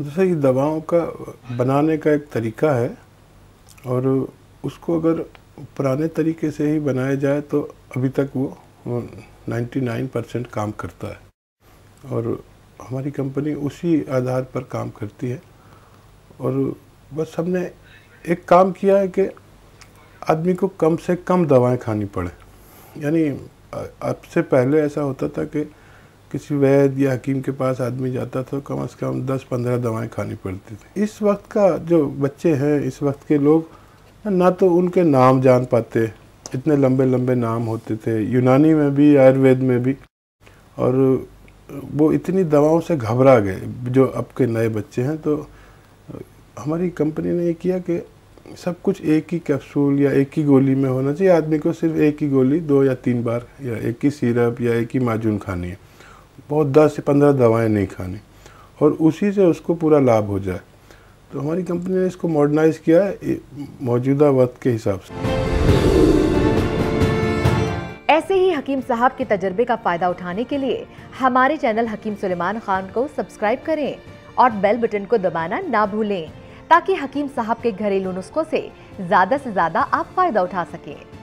जैसे ये दवाओं का बनाने का एक तरीका है और उसको अगर पुराने तरीके से ही बनाया जाए तो अभी तक वो 99% काम करता है और हमारी कंपनी उसी आधार पर काम करती है। और बस हमने एक काम किया है कि आदमी को कम से कम दवाएं खानी पड़े। यानी अब से पहले ऐसा होता था कि किसी वैद्य या हकीम के पास आदमी जाता था कम से कम 10-15 दवाएं खानी पड़ती थी। इस वक्त का जो बच्चे हैं, इस वक्त के लोग ना तो उनके नाम जान पाते, इतने लंबे लंबे नाम होते थे यूनानी में भी आयुर्वेद में भी, और वो इतनी दवाओं से घबरा गए जो अब के नए बच्चे हैं। तो हमारी कंपनी ने ये किया कि सब कुछ एक ही कैप्सूल या एक ही गोली में होना चाहिए। आदमी को सिर्फ एक ही गोली 2 या 3 बार या एक ही सिरप या एक ही माजून खानी है, बहुत 10 से 15 दवाएं नहीं खानी, और उसी से उसको पूरा लाभ हो जाए। तो हमारी कंपनी ने इसको मॉडर्नाइज़ किया है मौजूदा वक्त के हिसाब से। ऐसे ही हकीम साहब के तजर्बे का फ़ायदा उठाने के लिए हमारे चैनल हकीम सुलेमान खान को सब्सक्राइब करें और बेल बटन को दबाना ना भूलें ताकि हकीम साहब के घरेलू नुस्खों से ज़्यादा आप फ़ायदा उठा सकें।